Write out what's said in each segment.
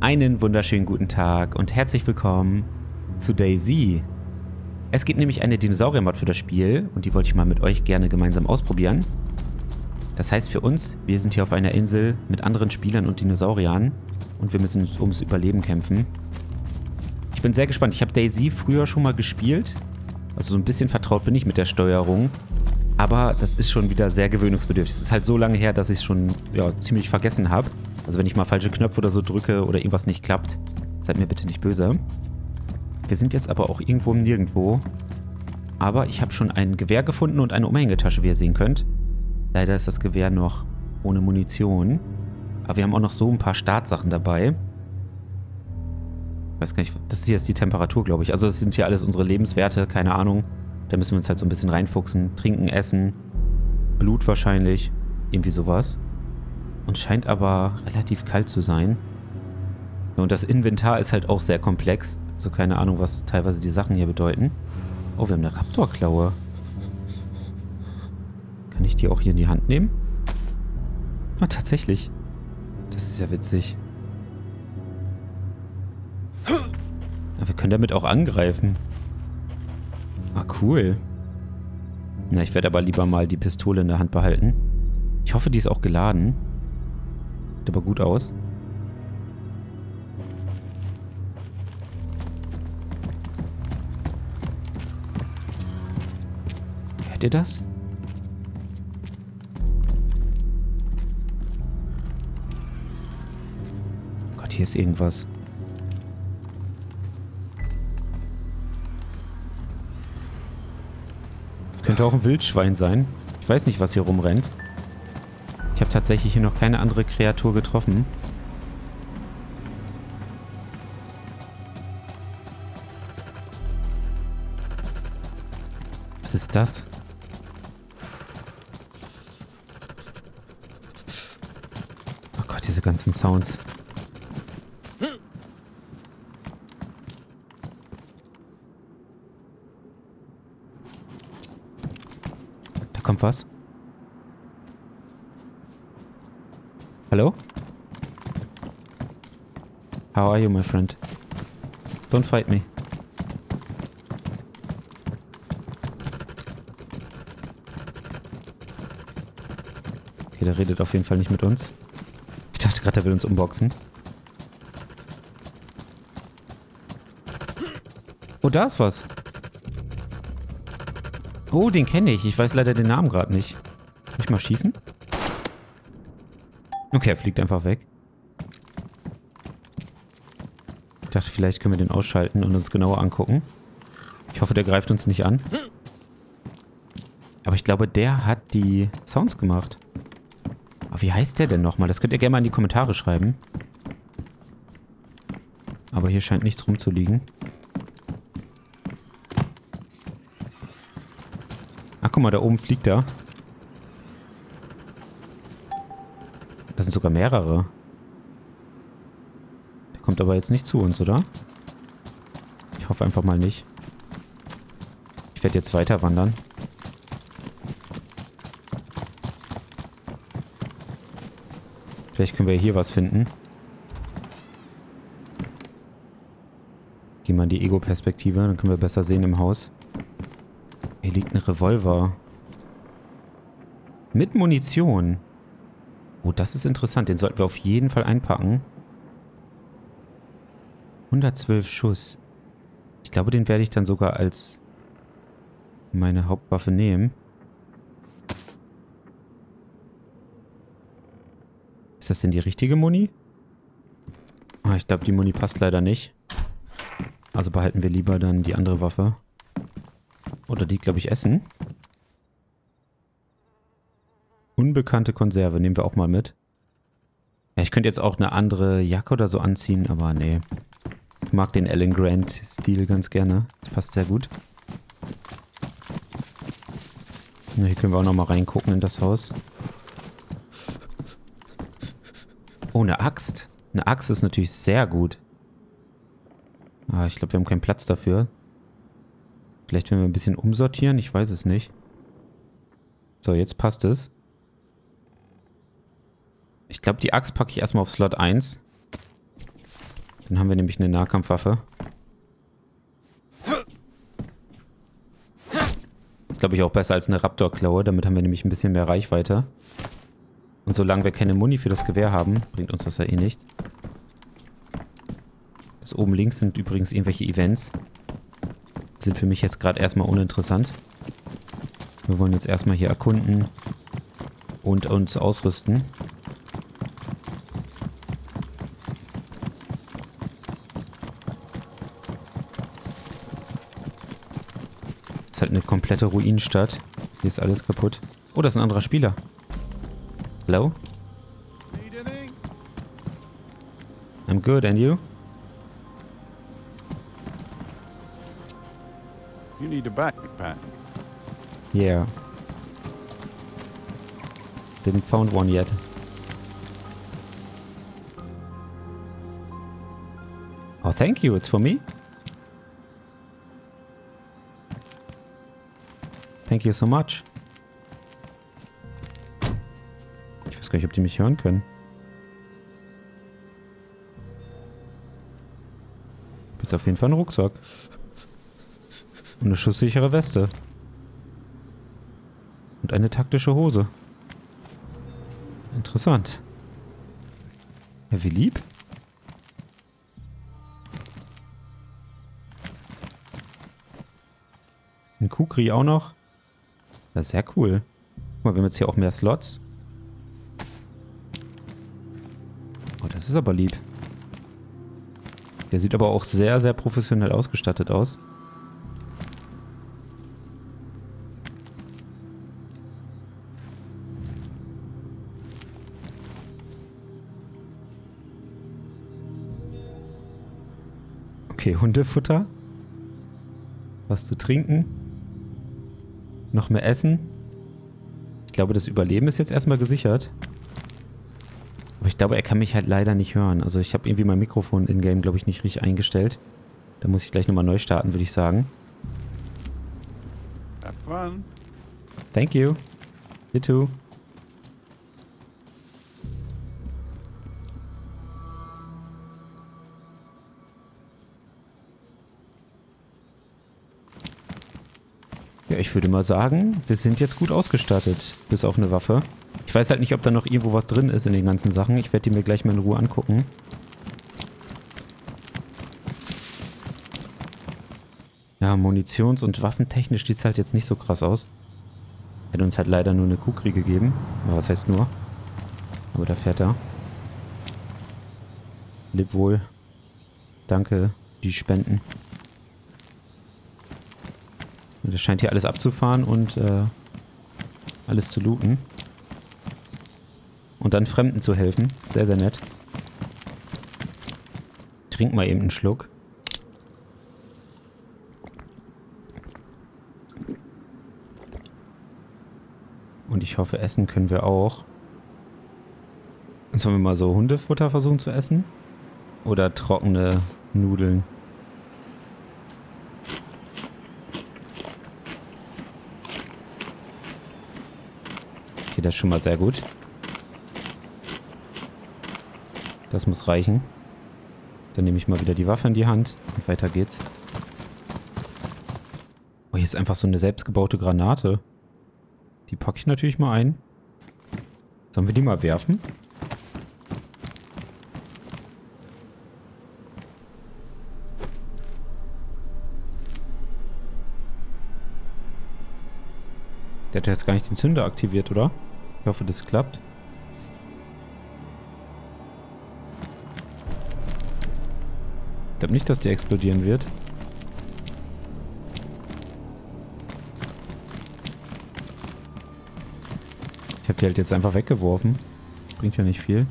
Einen wunderschönen guten Tag und herzlich willkommen zu DayZ. Es gibt nämlich eine Dinosaurier-Mod für das Spiel und die wollte ich mal mit euch gerne gemeinsam ausprobieren. Das heißt für uns, wir sind hier auf einer Insel mit anderen Spielern und Dinosauriern und wir müssen ums Überleben kämpfen. Ich bin sehr gespannt. Ich habe DayZ früher schon mal gespielt, also so ein bisschen vertraut bin ich mit der Steuerung, aber das ist schon wieder sehr gewöhnungsbedürftig. Es ist halt so lange her, dass ich es schon ziemlich vergessen habe. Also wenn ich mal falsche Knöpfe oder so drücke oder irgendwas nicht klappt, seid mir bitte nicht böse. Wir sind jetzt aber auch irgendwo im Nirgendwo. Aber ich habe schon ein Gewehr gefunden und eine Umhängetasche, wie ihr sehen könnt. Leider ist das Gewehr noch ohne Munition. Aber wir haben auch noch so ein paar Startsachen dabei. Ich weiß gar nicht, das hier ist die Temperatur, glaube ich. Also das sind hier alles unsere Lebenswerte, keine Ahnung. Da müssen wir uns halt so ein bisschen reinfuchsen. Trinken, essen, Blut wahrscheinlich, irgendwie sowas. Und scheint aber relativ kalt zu sein. Und das Inventar ist halt auch sehr komplex. Also keine Ahnung, was teilweise die Sachen hier bedeuten. Oh, wir haben eine Raptorklaue. Kann ich die auch hier in die Hand nehmen? Ah, tatsächlich. Das ist ja witzig. Ja, wir können damit auch angreifen. Ah, cool. Na, ich werde aber lieber mal die Pistole in der Hand behalten. Ich hoffe, die ist auch geladen. Sieht aber gut aus. Hört ihr das? Oh Gott, hier ist irgendwas. Könnte auch ein Wildschwein sein. Ich weiß nicht, was hier rumrennt. Ich habe tatsächlich hier noch keine andere Kreatur getroffen. Was ist das? Oh Gott, diese ganzen Sounds. Da kommt was. Hallo? How are you, my friend? Don't fight me. Okay, der redet auf jeden Fall nicht mit uns. Ich dachte gerade, der will uns unboxen. Oh, da ist was. Oh, den kenne ich. Ich weiß leider den Namen gerade nicht. Soll ich mal schießen? Okay, er fliegt einfach weg. Ich dachte, vielleicht können wir den ausschalten und uns genauer angucken. Ich hoffe, der greift uns nicht an. Aber ich glaube, der hat die Sounds gemacht. Aber wie heißt der denn nochmal? Das könnt ihr gerne mal in die Kommentare schreiben. Aber hier scheint nichts rumzuliegen. Ach, guck mal, da oben fliegt er. Das sind sogar mehrere. Der kommt aber jetzt nicht zu uns, oder? Ich hoffe einfach mal nicht. Ich werde jetzt weiter wandern. Vielleicht können wir hier was finden. Gehen wir in die Ego-Perspektive, dann können wir besser sehen im Haus. Hier liegt ein Revolver. Mit Munition. Oh, das ist interessant. Den sollten wir auf jeden Fall einpacken. 112 Schuss. Ich glaube, den werde ich dann sogar als meine Hauptwaffe nehmen. Ist das denn die richtige Muni? Ah, ich glaube, die Muni passt leider nicht. Also behalten wir lieber dann die andere Waffe. Oder die, glaube ich, essen. Unbekannte Konserve nehmen wir auch mal mit. Ja, ich könnte jetzt auch eine andere Jacke oder so anziehen, aber nee. Ich mag den Alan Grant-Stil ganz gerne. Das passt sehr gut. Na, hier können wir auch nochmal reingucken in das Haus. Oh, eine Axt. Eine Axt ist natürlich sehr gut. Ah, ich glaube, wir haben keinen Platz dafür. Vielleicht werden wir ein bisschen umsortieren, ich weiß es nicht. So, jetzt passt es. Ich glaube, die Axt packe ich erstmal auf Slot 1. Dann haben wir nämlich eine Nahkampfwaffe. Ist, glaube ich, auch besser als eine Raptorklaue. Damit haben wir nämlich ein bisschen mehr Reichweite. Und solange wir keine Muni für das Gewehr haben, bringt uns das ja eh nichts. Das oben links sind übrigens irgendwelche Events. Sind für mich jetzt gerade erstmal uninteressant. Wir wollen jetzt erstmal hier erkunden und uns ausrüsten. Das ist halt eine komplette Ruinenstadt. Hier ist alles kaputt. Oh, das ist ein anderer Spieler. Hello? I'm good, and you? You need a backpack. Yeah. Didn't found one yet. Oh, thank you, it's for me? Thank you so much. Ich weiß gar nicht, ob die mich hören können. Du bist auf jeden Fall ein Rucksack. Und eine schusssichere Weste. Und eine taktische Hose. Interessant. Ja, wie lieb. Ein Kukri auch noch. Das ist sehr cool. Guck mal, wir haben jetzt hier auch mehr Slots. Oh, das ist aber lieb. Der sieht aber auch sehr, sehr professionell ausgestattet aus. Okay, Hundefutter. Was zu trinken. Noch mehr Essen. Ich glaube, das Überleben ist jetzt erstmal gesichert. Aber ich glaube, er kann mich halt leider nicht hören. Also ich habe irgendwie mein Mikrofon in-game, glaube ich, nicht richtig eingestellt. Da muss ich gleich nochmal neu starten, würde ich sagen. Have fun. Thank you. You too. Ich würde mal sagen, wir sind jetzt gut ausgestattet, bis auf eine Waffe. Ich weiß halt nicht, ob da noch irgendwo was drin ist in den ganzen Sachen. Ich werde die mir gleich mal in Ruhe angucken. Ja, munitions- und waffentechnisch sieht es halt jetzt nicht so krass aus. Hätte uns halt leider nur eine Kukri gegeben. Aber was heißt nur? Aber da fährt er. Leb wohl. Danke, die Spenden. Das scheint hier alles abzufahren und alles zu looten. Und dann Fremden zu helfen. Sehr, sehr nett. Trink mal eben einen Schluck. Und ich hoffe, essen können wir auch. Sollen wir mal so Hundefutter versuchen zu essen? Oder trockene Nudeln? Das ist schon mal sehr gut. Das muss reichen. Dann nehme ich mal wieder die Waffe in die Hand und weiter geht's. Oh, hier ist einfach so eine selbstgebaute Granate. Die packe ich natürlich mal ein. Sollen wir die mal werfen? Der hat jetzt gar nicht den Zünder aktiviert, oder? Ich hoffe, das klappt. Ich glaube nicht, dass der explodieren wird. Ich habe die halt jetzt einfach weggeworfen. Bringt ja nicht viel.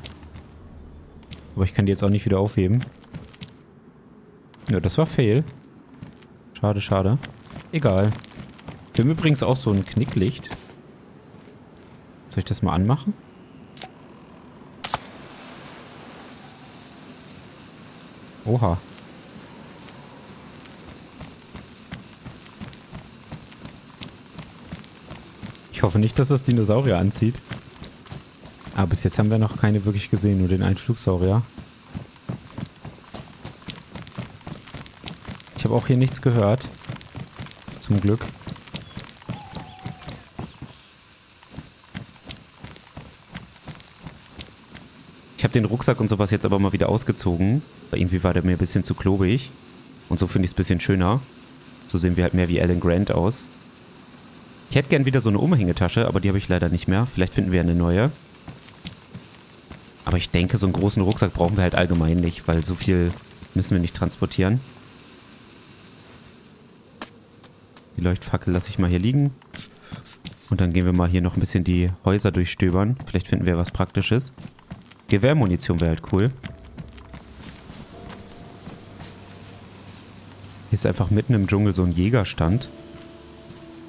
Aber ich kann die jetzt auch nicht wieder aufheben. Ja, das war Fail. Schade, schade. Egal. Wir haben übrigens auch so ein Knicklicht. Soll ich das mal anmachen? Oha. Ich hoffe nicht, dass das Dinosaurier anzieht. Aber bis jetzt haben wir noch keine wirklich gesehen, nur den einen Flugsaurier. habe auch hier nichts gehört. Zum Glück. Ich habe den Rucksack und sowas jetzt aber mal wieder ausgezogen. Irgendwie war der mir ein bisschen zu klobig. Und so finde ich es ein bisschen schöner. So sehen wir halt mehr wie Alan Grant aus. Ich hätte gern wieder so eine Umhängetasche, aber die habe ich leider nicht mehr. Vielleicht finden wir eine neue. Aber ich denke, so einen großen Rucksack brauchen wir halt allgemein nicht, weil so viel müssen wir nicht transportieren. Die Leuchtfackel lasse ich mal hier liegen. Und dann gehen wir mal hier noch ein bisschen die Häuser durchstöbern. Vielleicht finden wir was Praktisches. Gewehrmunition wäre halt cool. Hier ist einfach mitten im Dschungel so ein Jägerstand.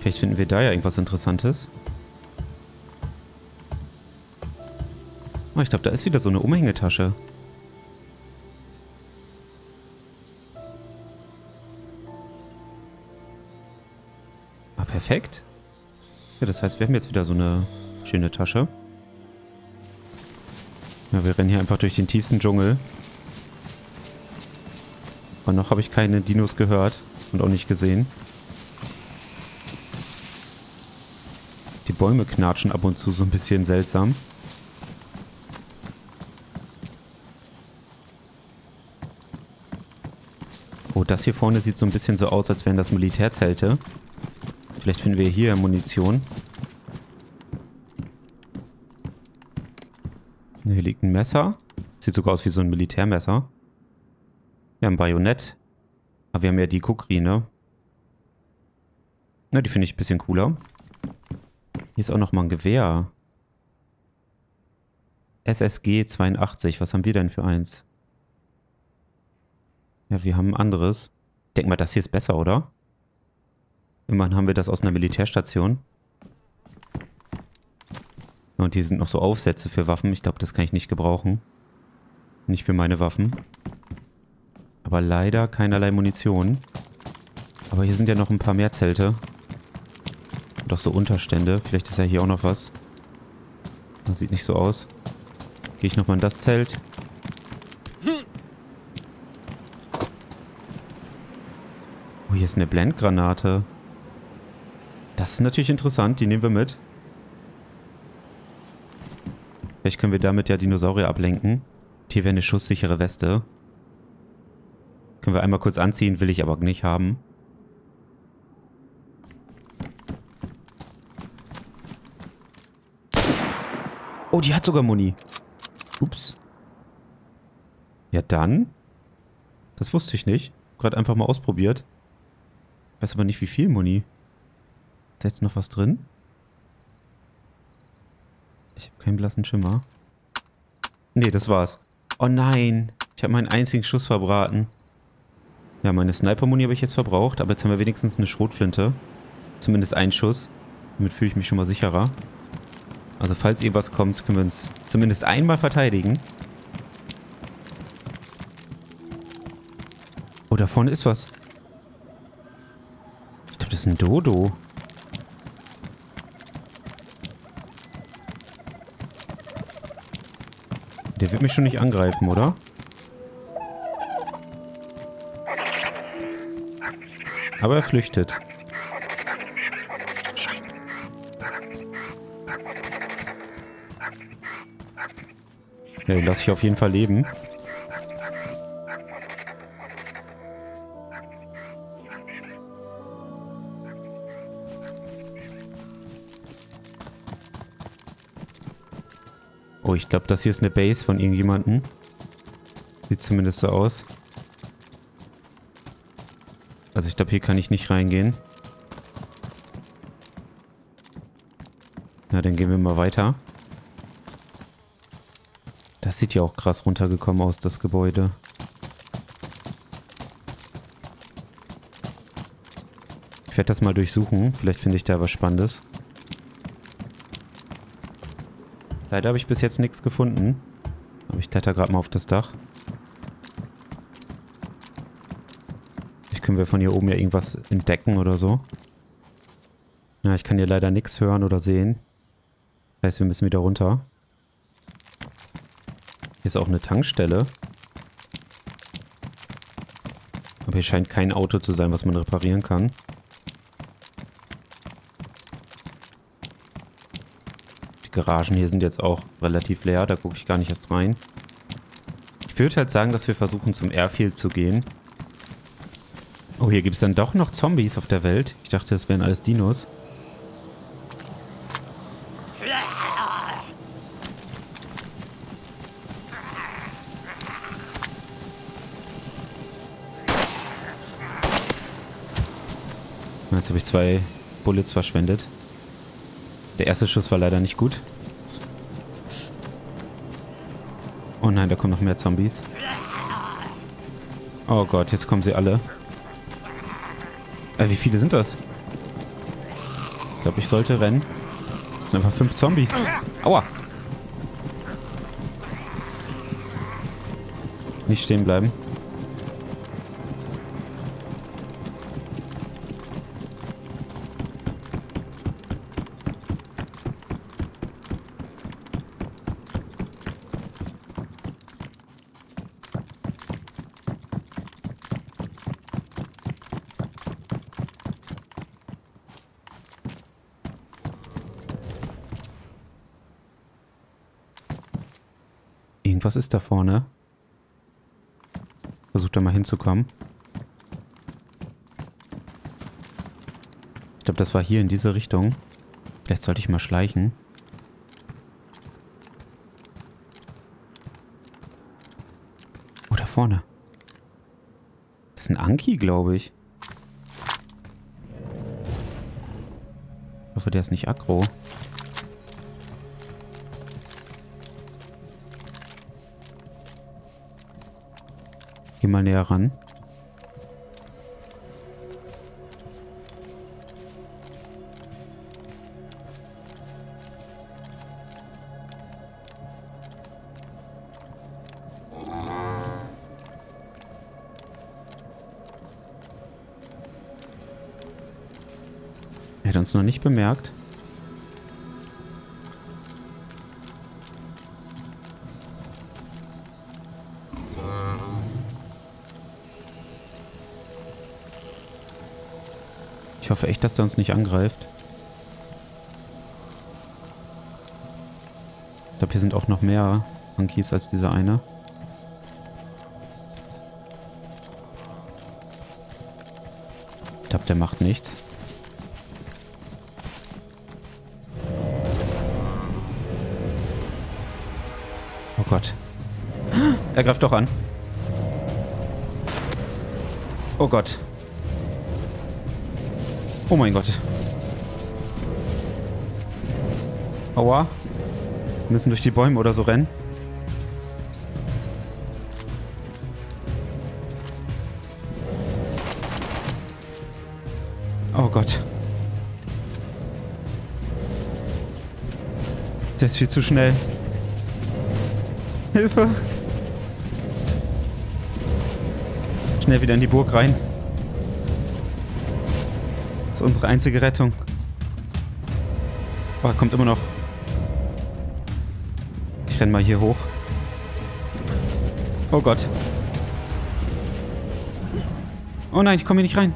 Vielleicht finden wir da ja irgendwas Interessantes. Oh, ich glaube, da ist wieder so eine Umhängetasche. Ah, perfekt. Ja, das heißt, wir haben jetzt wieder so eine schöne Tasche. Ja, wir rennen hier einfach durch den tiefsten Dschungel. Aber noch habe ich keine Dinos gehört und auch nicht gesehen. Die Bäume knatschen ab und zu so ein bisschen seltsam. Oh, das hier vorne sieht so ein bisschen so aus, als wären das Militärzelte. Vielleicht finden wir hier Munition. Hier liegt ein Messer. Sieht sogar aus wie so ein Militärmesser. Wir haben ein Bajonett. Aber wir haben ja die Kukri, ne? Na, die finde ich ein bisschen cooler. Hier ist auch nochmal ein Gewehr. SSG 82. Was haben wir denn für eins? Ja, wir haben ein anderes. Ich denke mal, das hier ist besser, oder? Immerhin haben wir das aus einer Militärstation. Und hier sind noch so Aufsätze für Waffen. Ich glaube, das kann ich nicht gebrauchen. Nicht für meine Waffen. Aber leider keinerlei Munition. Aber hier sind ja noch ein paar mehr Zelte. Und auch so Unterstände. Vielleicht ist ja hier auch noch was. Das sieht nicht so aus. Gehe ich nochmal in das Zelt. Oh, hier ist eine Blendgranate. Das ist natürlich interessant. Die nehmen wir mit. Vielleicht können wir damit ja Dinosaurier ablenken. Und hier wäre eine schusssichere Weste. Können wir einmal kurz anziehen, will ich aber nicht haben. Oh, die hat sogar Muni. Ups. Ja dann? Das wusste ich nicht. Gerade einfach mal ausprobiert. Weiß aber nicht, wie viel Muni. Ist da jetzt noch was drin? Ich habe keinen blassen Schimmer. Nee, das war's. Oh nein. Ich habe meinen einzigen Schuss verbraten. Ja, meine Sniper-Muni habe ich jetzt verbraucht, aber jetzt haben wir wenigstens eine Schrotflinte. Zumindest einen Schuss. Damit fühle ich mich schon mal sicherer. Also falls irgendwas kommt, können wir uns zumindest einmal verteidigen. Oh, da vorne ist was. Ich glaube, das ist ein Dodo. Der wird mich schon nicht angreifen, oder? Aber er flüchtet. Ja, den lasse ich auf jeden Fall leben. Oh, ich glaube, das hier ist eine Base von irgendjemandem. Sieht zumindest so aus. Also ich glaube, hier kann ich nicht reingehen. Na, dann gehen wir mal weiter. Das sieht ja auch krass runtergekommen aus, das Gebäude. Ich werde das mal durchsuchen. Vielleicht finde ich da was Spannendes. Leider habe ich bis jetzt nichts gefunden. Aber ich kletter gerade mal auf das Dach. Können wir von hier oben ja irgendwas entdecken oder so. Ja, ich kann hier leider nichts hören oder sehen. Das heißt, wir müssen wieder runter. Hier ist auch eine Tankstelle. Aber hier scheint kein Auto zu sein, was man reparieren kann. Die Garagen hier sind jetzt auch relativ leer, da gucke ich gar nicht erst rein. Ich würde halt sagen, dass wir versuchen, zum Airfield zu gehen. Oh, hier gibt es dann doch noch Zombies auf der Welt. Ich dachte, das wären alles Dinos. Jetzt habe ich 2 Bullets verschwendet. Der erste Schuss war leider nicht gut. Oh nein, da kommen noch mehr Zombies. Oh Gott, jetzt kommen sie alle. Wie viele sind das? Ich glaube, ich sollte rennen. Das sind einfach 5 Zombies. Aua! Nicht stehen bleiben. Was ist da vorne? Versucht da mal hinzukommen. Ich glaube, das war hier in diese Richtung. Vielleicht sollte ich mal schleichen. Oh, da vorne. Das ist ein Anki, glaube ich. Ich hoffe, der ist nicht aggro. Mal näher ran. Er hat uns noch nicht bemerkt. Ich hoffe echt, dass der uns nicht angreift. Ich glaube, hier sind auch noch mehr Monkeys als dieser eine. Ich glaube, der macht nichts. Oh Gott. Er greift doch an. Oh Gott. Oh mein Gott. Aua. Wir müssen durch die Bäume oder so rennen. Oh Gott. Der ist viel zu schnell. Hilfe. Schnell wieder in die Burg rein. Unsere einzige Rettung. Oh, er kommt immer noch. Ich renne mal hier hoch. Oh Gott. Oh nein, ich komme hier nicht rein.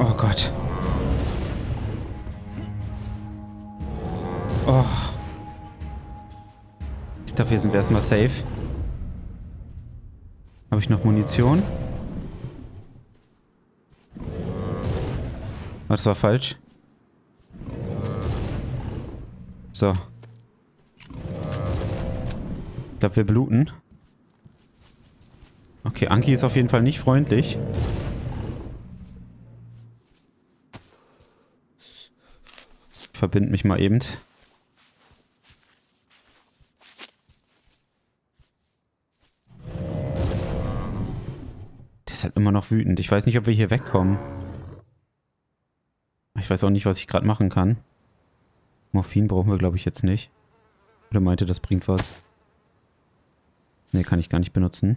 Oh Gott. Oh. Ich dachte, hier sind wir erstmal safe. Habe ich noch Munition? Das war falsch. So. Ich glaube, wir bluten. Okay, Anki ist auf jeden Fall nicht freundlich. Ich verbinde mich mal eben. Der ist halt immer noch wütend. Ich weiß nicht, ob wir hier wegkommen. Ich weiß auch nicht, was ich gerade machen kann. Morphin brauchen wir, glaube ich, jetzt nicht. Oder meinte, das bringt was. Ne, kann ich gar nicht benutzen.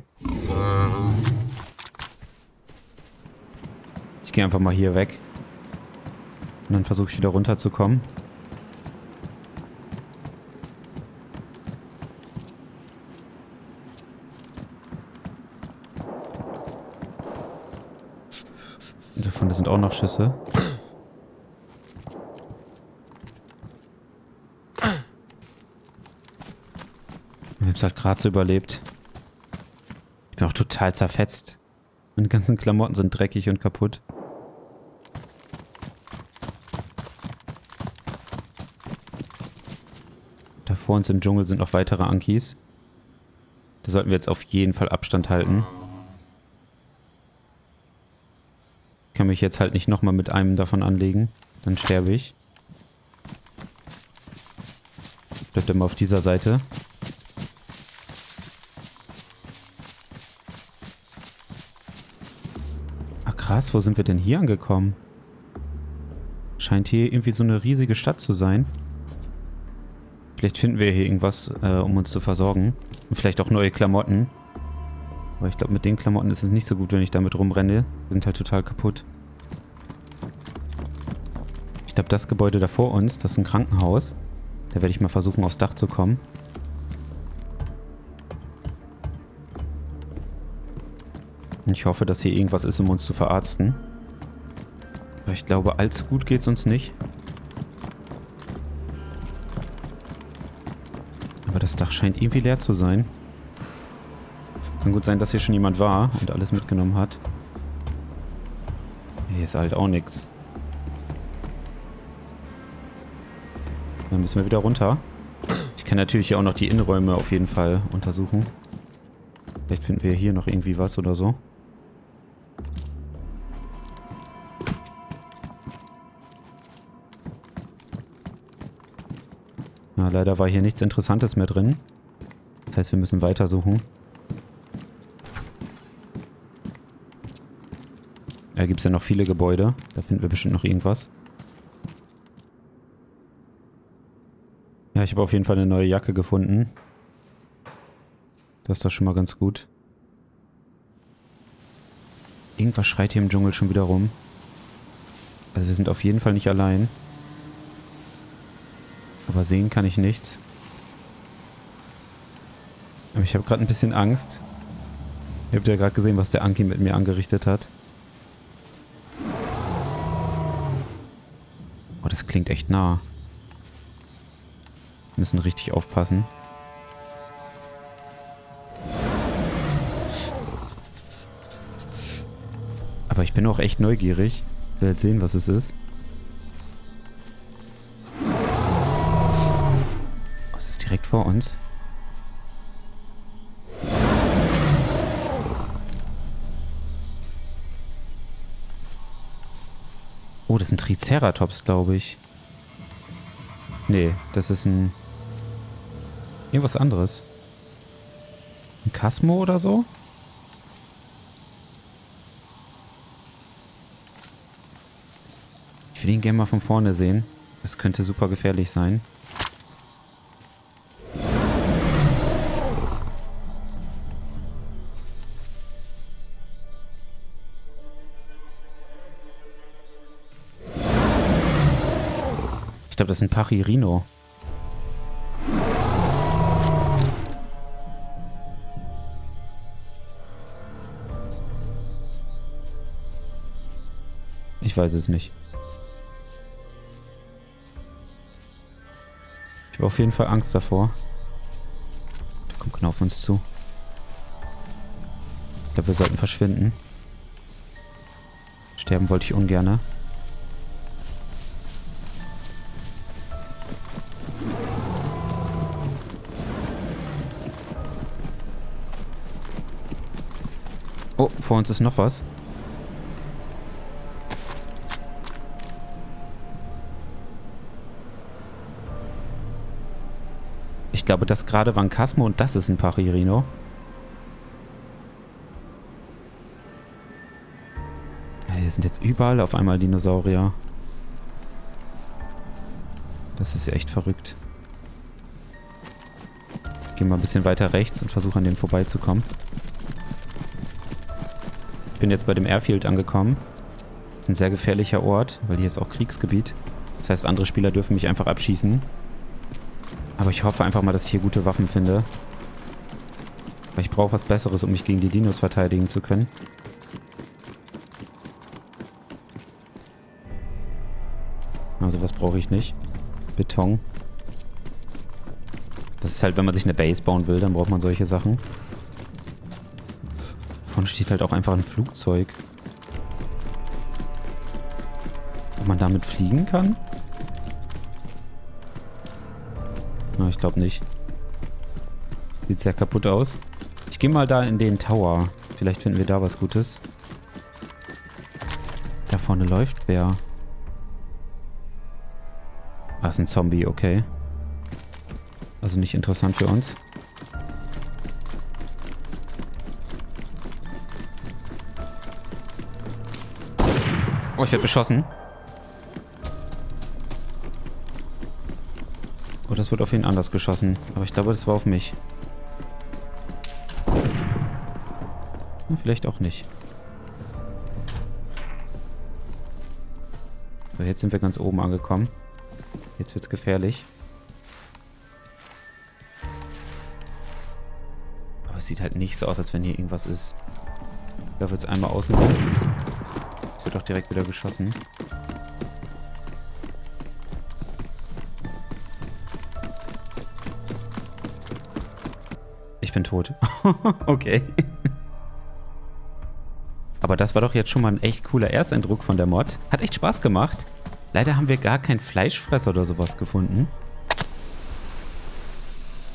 Ich gehe einfach mal hier weg. Und dann versuche ich wieder runterzukommen. Davon sind auch noch Schüsse. Ich hab's halt gerade so überlebt. Ich bin auch total zerfetzt. Meine ganzen Klamotten sind dreckig und kaputt. Da vor uns im Dschungel sind noch weitere Ankis. Da sollten wir jetzt auf jeden Fall Abstand halten. Ich kann mich jetzt halt nicht nochmal mit einem davon anlegen. Dann sterbe ich. Bleibt immer auf dieser Seite. Krass, wo sind wir denn hier angekommen? Scheint hier irgendwie so eine riesige Stadt zu sein. Vielleicht finden wir hier irgendwas, um uns zu versorgen. Und vielleicht auch neue Klamotten. Aber ich glaube, mit den Klamotten ist es nicht so gut, wenn ich damit rumrenne. Die sind halt total kaputt. Ich glaube, das Gebäude da vor uns, das ist ein Krankenhaus. Da werde ich mal versuchen, aufs Dach zu kommen. Ich hoffe, dass hier irgendwas ist, um uns zu verarzten. Aber ich glaube, allzu gut geht's uns nicht. Aber das Dach scheint irgendwie leer zu sein. Kann gut sein, dass hier schon jemand war und alles mitgenommen hat. Hier ist halt auch nichts. Dann müssen wir wieder runter. Ich kann natürlich auch noch die Innenräume auf jeden Fall untersuchen. Vielleicht finden wir hier noch irgendwie was oder so. Na, leider war hier nichts Interessantes mehr drin. Das heißt, wir müssen weitersuchen. Da gibt es ja noch viele Gebäude. Da finden wir bestimmt noch irgendwas. Ja, ich habe auf jeden Fall eine neue Jacke gefunden. Das ist doch schon mal ganz gut. Irgendwas schreit hier im Dschungel schon wieder rum. Also wir sind auf jeden Fall nicht allein. Aber sehen kann ich nichts. Aber ich habe gerade ein bisschen Angst. Ihr habt ja gerade gesehen, was der Anki mit mir angerichtet hat. Oh, das klingt echt nah. Wir müssen richtig aufpassen. Aber ich bin auch echt neugierig. Ich will jetzt sehen, was es ist. Es ist direkt vor uns. Oh, das sind Triceratops, glaube ich. Nee, das ist ein... irgendwas anderes. Ein Kasmo oder so? Ich will ihn gerne mal von vorne sehen. Das könnte super gefährlich sein. Ich glaube, das ist ein Paririno. Ich weiß es nicht. Ich habe auf jeden Fall Angst davor. Der kommt genau auf uns zu. Ich glaube, wir sollten verschwinden. Sterben wollte ich ungerne. Oh, vor uns ist noch was. Ich glaube, das gerade war ein Kasmo und das ist ein Paririno. Ja, hier sind jetzt überall auf einmal Dinosaurier. Das ist echt verrückt. Ich gehe mal ein bisschen weiter rechts und versuche an denen vorbeizukommen. Ich bin jetzt bei dem Airfield angekommen. Das ist ein sehr gefährlicher Ort, weil hier ist auch Kriegsgebiet. Das heißt, andere Spieler dürfen mich einfach abschießen. Aber ich hoffe einfach mal, dass ich hier gute Waffen finde. Weil ich brauche was Besseres, um mich gegen die Dinos verteidigen zu können. brauche ich nicht. Beton. Das ist halt, wenn man sich eine Base bauen will, dann braucht man solche Sachen. Davon steht halt auch einfach ein Flugzeug. Ob man damit fliegen kann? Na, ich glaube nicht. Sieht sehr kaputt aus. Ich gehe mal da in den Tower. Vielleicht finden wir da was Gutes. Da vorne läuft wer. Ah, ist ein Zombie, okay. Also nicht interessant für uns. Oh, ich werde beschossen. Oh, das wird auf ihn anders geschossen. Aber ich glaube, das war auf mich. Na, vielleicht auch nicht. So, jetzt sind wir ganz oben angekommen. Jetzt wird's gefährlich. Sieht halt nicht so aus, als wenn hier irgendwas ist. Da wird es einmal außen. Jetzt wird auch direkt wieder geschossen. Ich bin tot. Okay. Aber das war doch jetzt schon mal ein echt cooler Ersteindruck von der Mod. Hat echt Spaß gemacht. Leider haben wir gar keinen Fleischfresser oder sowas gefunden.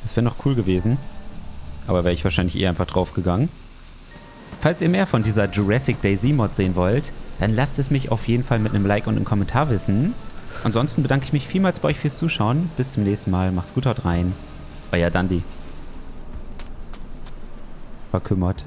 Das wäre noch cool gewesen. Aber wäre ich wahrscheinlich eher einfach drauf gegangen. Falls ihr mehr von dieser Jurassic Day Z Mod sehen wollt, dann lasst es mich auf jeden Fall mit einem Like und einem Kommentar wissen. Ansonsten bedanke ich mich vielmals bei euch fürs Zuschauen. Bis zum nächsten Mal. Macht's gut, haut rein. Euer Dandy. Verkümmert.